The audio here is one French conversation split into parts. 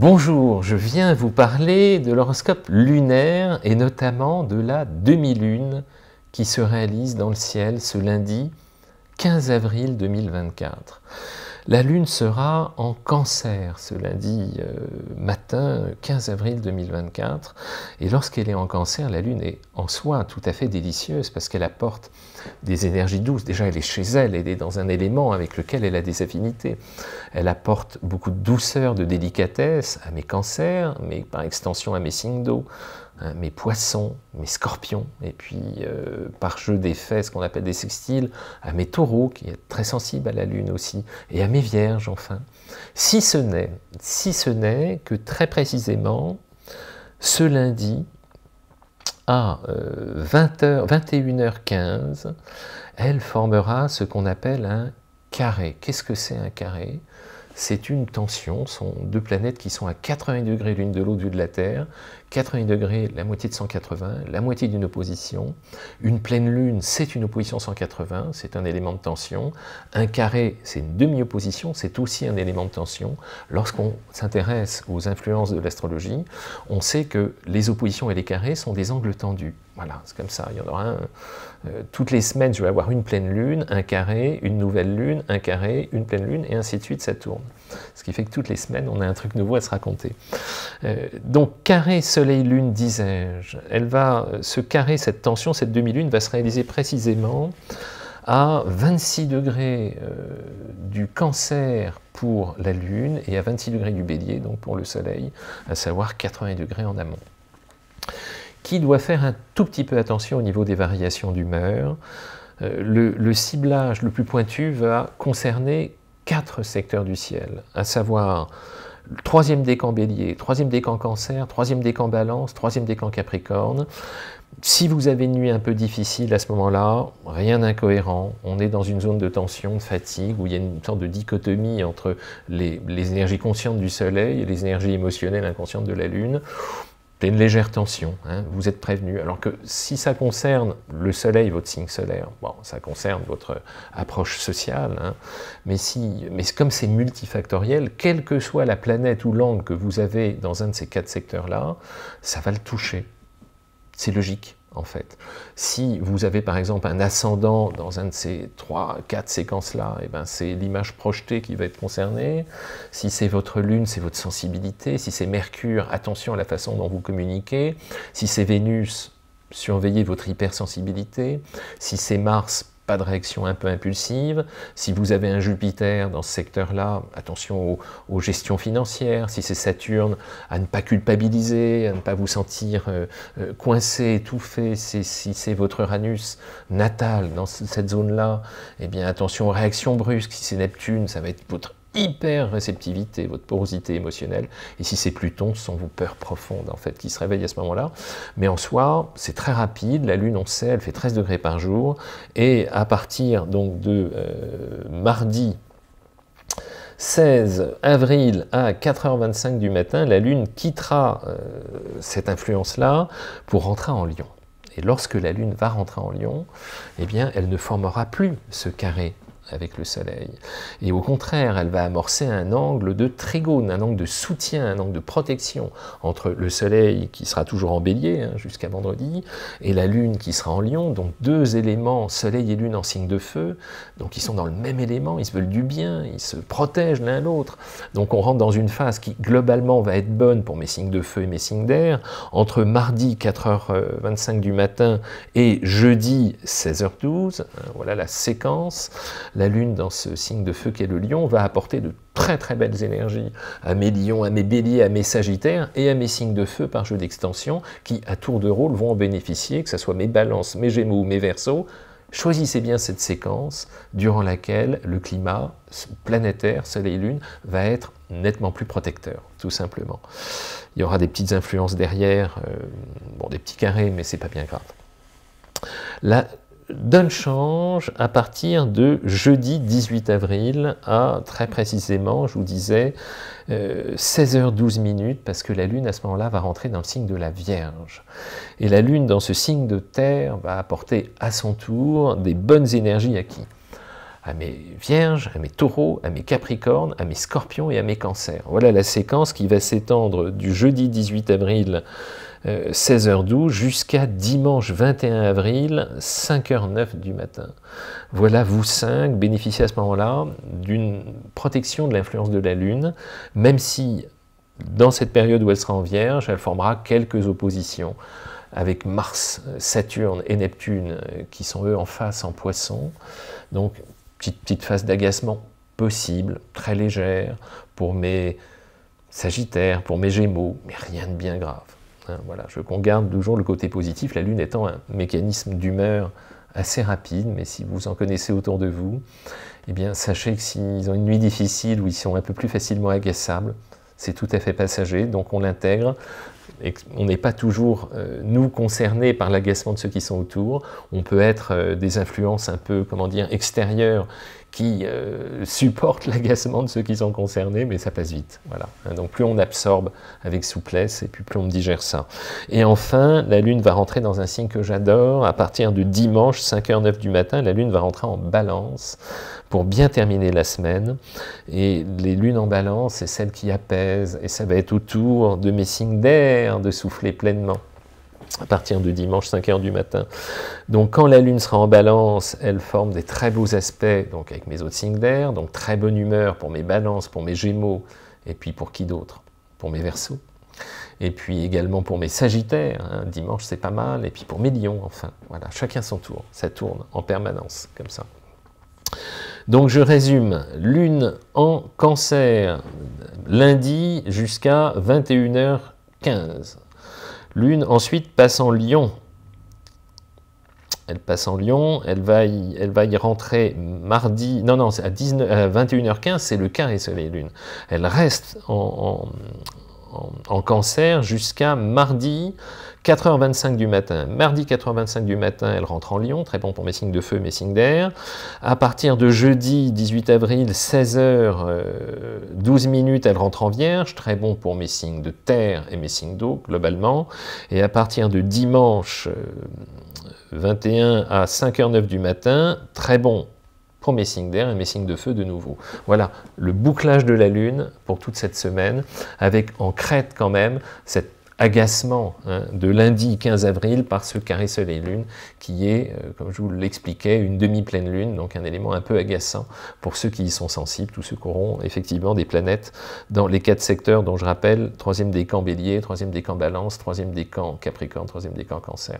Bonjour, je viens vous parler de l'horoscope lunaire et notamment de la demi-lune qui se réalise dans le ciel ce lundi 15 avril 2024. La lune sera en Cancer ce lundi matin 15 avril 2024 et lorsqu'elle est en Cancer, la lune est en soi tout à fait délicieuse parce qu'elle apporte des énergies douces. Déjà elle est chez elle, elle est dans un élément avec lequel elle a des affinités. Elle apporte beaucoup de douceur, de délicatesse à mes Cancers, mais par extension à mes signes d'eau, hein, mes Poissons, mes Scorpions, et puis par jeu d'effet, ce qu'on appelle des sextiles, à mes Taureaux, qui est très sensible à la lune aussi, et à mes Vierges, enfin. Si ce n'est que très précisément, ce lundi, à 21h15, elle formera ce qu'on appelle un carré. Qu'est-ce que c'est un carré ? C'est une tension, ce sont deux planètes qui sont à 80 degrés l'une de l'autre vue de la Terre, 80 degrés, la moitié de 180, la moitié d'une opposition. Une pleine lune, c'est une opposition 180, c'est un élément de tension. Un carré, c'est une demi-opposition, c'est aussi un élément de tension. Lorsqu'on s'intéresse aux influences de l'astrologie, on sait que les oppositions et les carrés sont des angles tendus. Voilà, c'est comme ça, il y en aura un. Toutes les semaines, je vais avoir une pleine lune, un carré, une nouvelle lune, un carré, une pleine lune, et ainsi de suite, ça tourne. Ce qui fait que toutes les semaines, on a un truc nouveau à se raconter. Donc, carré, soleil, lune, disais-je, cette tension, cette demi-lune, va se réaliser précisément à 26 degrés du Cancer pour la lune, et à 26 degrés du Bélier, donc pour le soleil, à savoir 80 degrés en amont. Qui doit faire un tout petit peu attention au niveau des variations d'humeur. Le ciblage le plus pointu va concerner 4 secteurs du ciel, à savoir le 3e décan Bélier, 3e décan Cancer, 3e décan Balance, 3e décan Capricorne. Si vous avez une nuit un peu difficile à ce moment-là, rien d'incohérent, on est dans une zone de tension, de fatigue, où il y a une sorte de dichotomie entre les énergies conscientes du Soleil et les énergies émotionnelles inconscientes de la Lune. Une légère tension, hein, vous êtes prévenu. Alors que si ça concerne le soleil, votre signe solaire, bon, ça concerne votre approche sociale, hein, mais comme c'est multifactoriel, quelle que soit la planète ou l'angle que vous avez dans un de ces 4 secteurs-là, ça va le toucher. C'est logique, en fait. Si vous avez par exemple un ascendant dans un de ces 3 ou 4 séquences-là, eh ben, c'est l'image projetée qui va être concernée. Si c'est votre lune, c'est votre sensibilité. Si c'est Mercure, attention à la façon dont vous communiquez. Si c'est Vénus, surveillez votre hypersensibilité. Si c'est Mars, pas de réaction un peu impulsive. Si vous avez un Jupiter dans ce secteur-là, attention aux gestions financières. Si c'est Saturne, à ne pas culpabiliser, à ne pas vous sentir coincé, étouffé. Si c'est votre Uranus natal dans cette zone-là, eh bien attention aux réactions brusques. Si c'est Neptune, ça va être votre hyper-réceptivité, votre porosité émotionnelle, et si c'est Pluton, ce sont vos peurs profondes, en fait, qui se réveillent à ce moment-là. Mais en soi, c'est très rapide, la Lune, on sait, elle fait 13 degrés par jour, et à partir donc de mardi 16 avril à 4h25 du matin, la Lune quittera cette influence-là pour rentrer en Lion. Et lorsque la Lune va rentrer en Lion, eh bien, elle ne formera plus ce carré avec le soleil. Et au contraire, elle va amorcer un angle de trigone, un angle de soutien, un angle de protection entre le soleil qui sera toujours en bélier, hein, jusqu'à vendredi, et la lune qui sera en lion, donc 2 éléments, soleil et lune en signe de feu, donc ils sont dans le même élément, ils se veulent du bien, ils se protègent l'un l'autre. Donc on rentre dans une phase qui globalement va être bonne pour mes signes de feu et mes signes d'air, entre mardi 4h25 du matin et jeudi 16h12, hein, voilà la séquence. La Lune, dans ce signe de feu qu'est le lion, va apporter de très belles énergies à mes lions, à mes béliers, à mes sagittaires et à mes signes de feu par jeu d'extension qui, à tour de rôle, vont en bénéficier, que ce soit mes balances, mes gémeaux ou mes verseaux. Choisissez bien cette séquence durant laquelle le climat planétaire, soleil-lune, va être nettement plus protecteur, tout simplement. Il y aura des petites influences derrière, bon, des petits carrés, mais c'est pas bien grave. La donne change à partir de jeudi 18 avril à, très précisément, je vous disais, 16h12, parce que la Lune, à ce moment-là, va rentrer dans le signe de la Vierge. Et la Lune, dans ce signe de terre, va apporter à son tour des bonnes énergies à qui ? à mes vierges, à mes taureaux, à mes capricornes, à mes scorpions et à mes cancers. Voilà la séquence qui va s'étendre du jeudi 18 avril 16h12 jusqu'à dimanche 21 avril 5h09 du matin. Voilà, vous cinq bénéficiez à ce moment-là d'une protection de l'influence de la Lune, même si dans cette période où elle sera en Vierge, elle formera quelques oppositions avec Mars, Saturne et Neptune qui sont eux en face en Poissons. Donc petite phase d'agacement possible, très légère pour mes Sagittaires, pour mes Gémeaux, mais rien de bien grave. Voilà, je veux qu'on garde toujours le côté positif, la Lune étant un mécanisme d'humeur assez rapide, mais si vous en connaissez autour de vous, eh bien, sachez que s'ils ont une nuit difficile ou ils sont un peu plus facilement agaçables, c'est tout à fait passager, donc on l'intègre, et on n'est pas toujours, nous, concernés par l'agacement de ceux qui sont autour, on peut être des influences un peu, comment dire, extérieures, qui supportent l'agacement de ceux qui sont concernés, mais ça passe vite, voilà. Donc plus on absorbe avec souplesse, et puis plus on digère ça. Et enfin, la Lune va rentrer dans un signe que j'adore, à partir de dimanche, 5h09 du matin, la Lune va rentrer en Balance, pour bien terminer la semaine, et les lunes en Balance, c'est celle qui apaise, et ça va être autour de mes signes d'air, de souffler pleinement, à partir de dimanche 5h du matin. Donc quand la Lune sera en Balance, elle forme des très beaux aspects, donc avec mes autres signes d'air, donc très bonne humeur pour mes Balances, pour mes Gémeaux, et puis pour qui d'autre? Pour mes Verseaux, et puis également pour mes Sagittaires, hein, dimanche c'est pas mal, et puis pour mes Lions, enfin, voilà, chacun son tour, ça tourne en permanence, comme ça. Donc je résume, Lune en Cancer, lundi jusqu'à 21h15, Lune ensuite passe en Lion. Elle passe en Lion, elle va y rentrer mardi, non, non, à 21h15, c'est le carré Soleil-Lune. Elle reste en Cancer jusqu'à mardi 4h25 du matin. Mardi 4h25 du matin, elle rentre en Lion, très bon pour mes signes de feu, mes signes d'air. À partir de jeudi 18 avril, 16h12, elle rentre en Vierge, très bon pour mes signes de terre et mes signes d'eau, globalement. Et à partir de dimanche 21 à 5h09 du matin, très bon pour mes signes d'air et mes signes de feu de nouveau. Voilà le bouclage de la Lune pour toute cette semaine, avec en crête quand même cet agacement, hein, de lundi 15 avril par ce carré Soleil-Lune qui est, comme je vous l'expliquais, une demi-pleine Lune, donc un élément un peu agaçant pour ceux qui y sont sensibles, tous ceux qui auront effectivement des planètes dans les 4 secteurs dont je rappelle, 3e décan Bélier, 3e décan Balance, 3e décan Capricorne, 3e décan Cancer.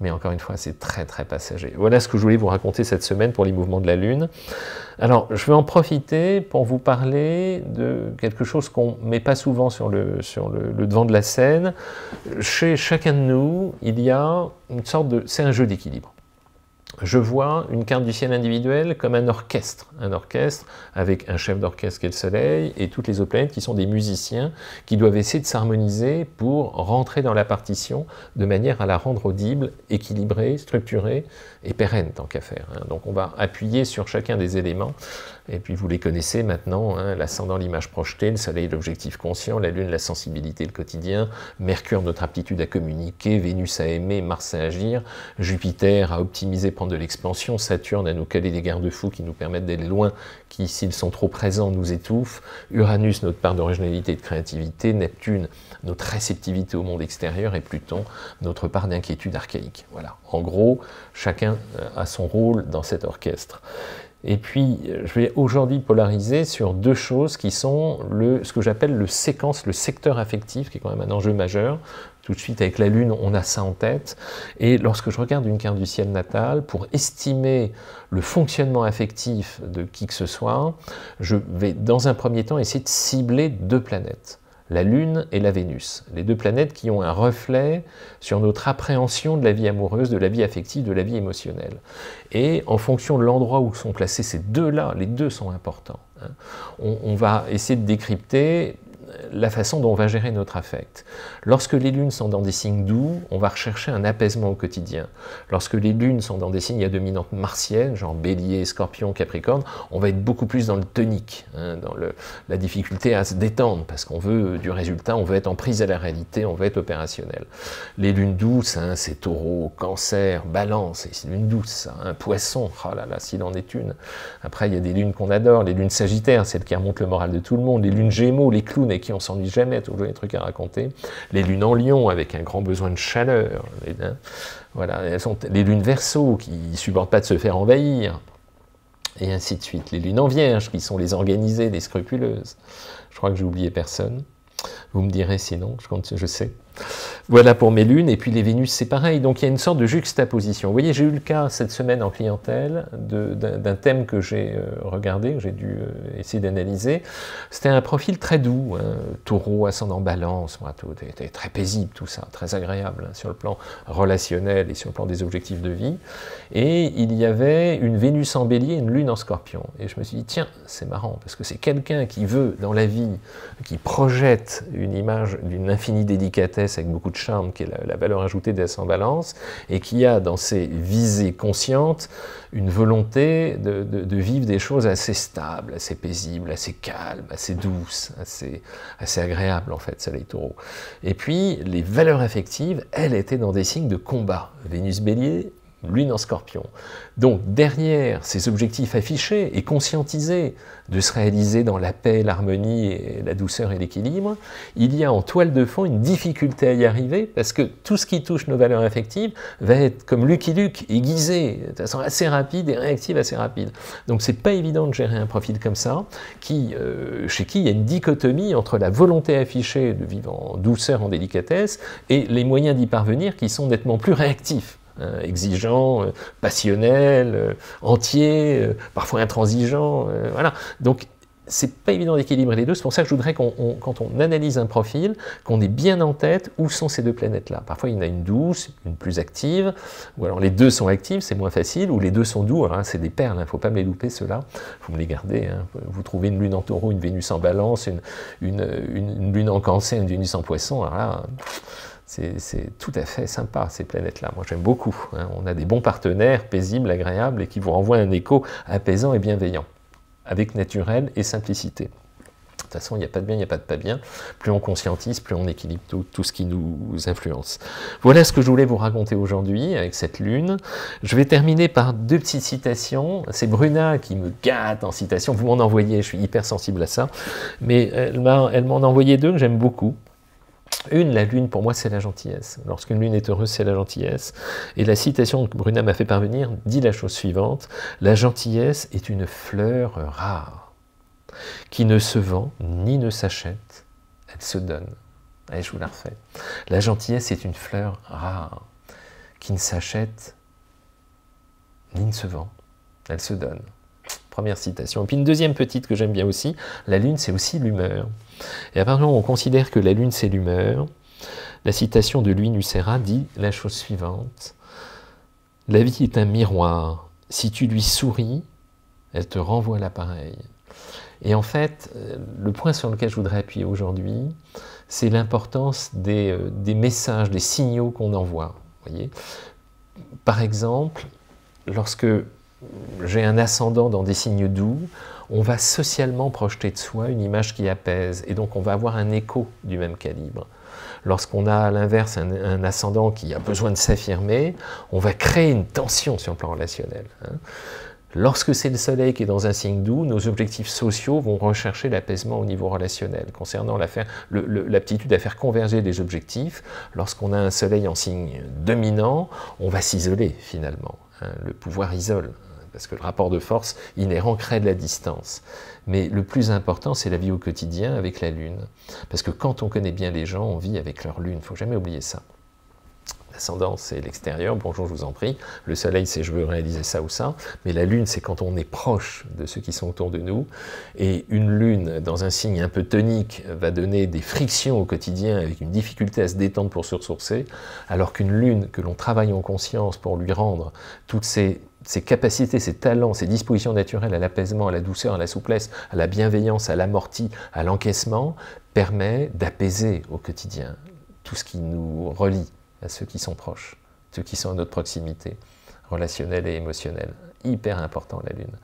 Mais encore une fois, c'est très très passager. Voilà ce que je voulais vous raconter cette semaine pour les mouvements de la Lune. Alors, je vais en profiter pour vous parler de quelque chose qu'on ne met pas souvent sur le devant de la scène. Chez chacun de nous, il y a une sorte de... c'est un jeu d'équilibre. Je vois une carte du ciel individuelle comme un orchestre avec un chef d'orchestre qui est le Soleil et toutes les autres planètes qui sont des musiciens qui doivent essayer de s'harmoniser pour rentrer dans la partition de manière à la rendre audible, équilibrée, structurée et pérenne tant qu'à faire. Donc on va appuyer sur chacun des éléments et puis vous les connaissez maintenant, hein, l'ascendant, l'image projetée, le Soleil, l'objectif conscient, la Lune, la sensibilité, le quotidien, Mercure, notre aptitude à communiquer, Vénus à aimer, Mars à agir, Jupiter à optimiser, prendre de l'expansion, Saturne à nous caler des garde-fous qui nous permettent d'aller loin, qui s'ils sont trop présents nous étouffent, Uranus notre part d'originalité et de créativité, Neptune notre réceptivité au monde extérieur et Pluton notre part d'inquiétude archaïque. Voilà, en gros, chacun a son rôle dans cet orchestre. Et puis, je vais aujourd'hui polariser sur deux choses qui sont ce que j'appelle le secteur affectif, qui est quand même un enjeu majeur. Tout de suite, avec la Lune, on a ça en tête. Et lorsque je regarde une carte du ciel natal, pour estimer le fonctionnement affectif de qui que ce soit, je vais dans un premier temps essayer de cibler deux planètes, la Lune et la Vénus. Les deux planètes qui ont un reflet sur notre appréhension de la vie amoureuse, de la vie affective, de la vie émotionnelle. Et en fonction de l'endroit où sont classés ces deux-là, les deux sont importants, hein, on va essayer de décrypter la façon dont on va gérer notre affect. Lorsque les lunes sont dans des signes doux, on va rechercher un apaisement au quotidien. Lorsque les lunes sont dans des signes à dominante martienne, genre bélier, scorpion, capricorne, on va être beaucoup plus dans le tonique, hein, dans la difficulté à se détendre, parce qu'on veut du résultat, on veut être en prise à la réalité, on veut être opérationnel. Les lunes douces, hein, c'est taureau, cancer, balance, c'est une lune douce, un hein, poisson, oh là là, s'il en est une. Après, il y a des lunes qu'on adore, les lunes sagittaires, celles qui remontent le moral de tout le monde, les lunes gémeaux, les clowns avec qui on s'ennuie jamais, toujours des trucs à raconter, les lunes en lion avec un grand besoin de chaleur, voilà, elles sont les lunes verseau qui ne supportent pas de se faire envahir, et ainsi de suite, les lunes en vierge qui sont les organisées, les scrupuleuses, je crois que j'ai oublié personne. Vous me direz sinon, je sais. Voilà pour mes lunes, et puis les Vénus, c'est pareil. Donc il y a une sorte de juxtaposition. Vous voyez, j'ai eu le cas cette semaine en clientèle d'un thème que j'ai regardé, que j'ai dû essayer d'analyser. C'était un profil très doux, hein, taureau, ascendant balance, moi, tout était très paisible, tout ça, très agréable, hein, sur le plan relationnel et sur le plan des objectifs de vie. Et il y avait une Vénus en bélier, une lune en scorpion. Et je me suis dit, tiens, c'est marrant, parce que c'est quelqu'un qui veut, dans la vie, qui projette une image d'une infinie délicatesse avec beaucoup de charme, qui est la valeur ajoutée d'ascendant balance, et qui a dans ses visées conscientes une volonté de vivre des choses assez stables, assez paisibles, assez calmes, assez douces, assez agréables en fait, soleil taureau. Et puis les valeurs affectives, elles étaient dans des signes de combat, Vénus bélier, lune en scorpion. Donc derrière ces objectifs affichés et conscientisés de se réaliser dans la paix, l'harmonie, la douceur et l'équilibre, il y a en toile de fond une difficulté à y arriver, parce que tout ce qui touche nos valeurs affectives va être comme Lucky Luke, aiguisé, de façon assez rapide et réactive assez rapide. Donc c'est pas évident de gérer un profil comme ça, chez qui il y a une dichotomie entre la volonté affichée de vivre en douceur, en délicatesse, et les moyens d'y parvenir qui sont nettement plus réactifs. Exigeant, passionnel, entier, parfois intransigeant, voilà. Donc c'est pas évident d'équilibrer les deux, c'est pour ça que je voudrais quand on analyse un profil, qu'on ait bien en tête où sont ces deux planètes-là. Parfois il y en a une douce, une plus active, ou alors les deux sont actives, c'est moins facile, ou les deux sont doux, hein, c'est des perles, hein, faut pas me les louper ceux-là, faut me les garder, hein. Vous trouvez une lune en taureau, une Vénus en balance, une lune en cancer, une Vénus en poisson, alors là... C'est tout à fait sympa, ces planètes-là. Moi, j'aime beaucoup. Hein. On a des bons partenaires, paisibles, agréables, et qui vous renvoient un écho apaisant et bienveillant, avec naturel et simplicité. De toute façon, il n'y a pas de bien, il n'y a pas de pas bien. Plus on conscientise, plus on équilibre tout ce qui nous influence. Voilà ce que je voulais vous raconter aujourd'hui avec cette lune. Je vais terminer par deux petites citations. C'est Bruna qui me gâte en citations. Vous m'en envoyez, je suis hyper sensible à ça. Mais elle m'en envoyait deux que j'aime beaucoup. Une, la lune, pour moi, c'est la gentillesse. Lorsqu'une lune est heureuse, c'est la gentillesse. Et la citation que Bruna m'a fait parvenir dit la chose suivante. « La gentillesse est une fleur rare, qui ne se vend ni ne s'achète, elle se donne. » Allez, je vous la refais. « La gentillesse est une fleur rare, qui ne s'achète ni ne se vend, elle se donne. » Première citation. Et puis une deuxième petite que j'aime bien aussi, la lune c'est aussi l'humeur. Et à partir où on considère que la lune c'est l'humeur, la citation de Louis Nucéra dit la chose suivante. La vie est un miroir, si tu lui souris, elle te renvoie l'appareil. Et en fait, le point sur lequel je voudrais appuyer aujourd'hui, c'est l'importance des messages, des signaux qu'on envoie. Voyez, par exemple, lorsque j'ai un ascendant dans des signes doux, on va socialement projeter de soi une image qui apaise, et donc on va avoir un écho du même calibre. Lorsqu'on a à l'inverse un ascendant qui a besoin de s'affirmer, on va créer une tension sur le plan relationnel. Hein. Lorsque c'est le soleil qui est dans un signe doux, nos objectifs sociaux vont rechercher l'apaisement au niveau relationnel, concernant l'aptitude à faire converger les objectifs. Lorsqu'on a un soleil en signe dominant, on va s'isoler finalement, hein. Le pouvoir isole, parce que le rapport de force inhérent crée de la distance. Mais le plus important, c'est la vie au quotidien avec la lune. Parce que quand on connaît bien les gens, on vit avec leur lune, il ne faut jamais oublier ça. L'ascendant, c'est l'extérieur, bonjour, je vous en prie. Le soleil, c'est je veux réaliser ça ou ça. Mais la lune, c'est quand on est proche de ceux qui sont autour de nous. Et une lune, dans un signe un peu tonique, va donner des frictions au quotidien avec une difficulté à se détendre pour se ressourcer, alors qu'une lune que l'on travaille en conscience pour lui rendre toutes ses ses capacités, ses talents, ses dispositions naturelles à l'apaisement, à la douceur, à la souplesse, à la bienveillance, à l'amorti, à l'encaissement, permet d'apaiser au quotidien tout ce qui nous relie à ceux qui sont proches, ceux qui sont à notre proximité, relationnelle et émotionnelle. Hyper important la Lune.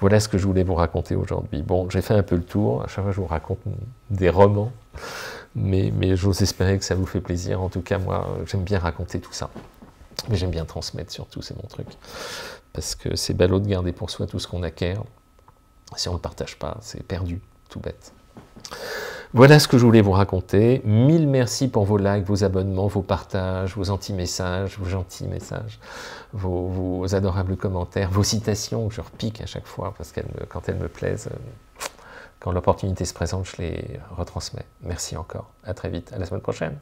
Voilà ce que je voulais vous raconter aujourd'hui. Bon, j'ai fait un peu le tour, à chaque fois je vous raconte des romans, mais j'ose espérer que ça vous fait plaisir. En tout cas, moi, j'aime bien raconter tout ça. Mais j'aime bien transmettre surtout, c'est mon truc. Parce que c'est ballot de garder pour soi tout ce qu'on acquiert. Si on ne le partage pas, c'est perdu, tout bête. Voilà ce que je voulais vous raconter. 1000 merci pour vos likes, vos abonnements, vos partages, vos anti-messages, vos gentils messages, vos adorables commentaires, vos citations que je repique à chaque fois parce quand elles me plaisent, quand l'opportunité se présente, je les retransmets. Merci encore. À très vite. À la semaine prochaine.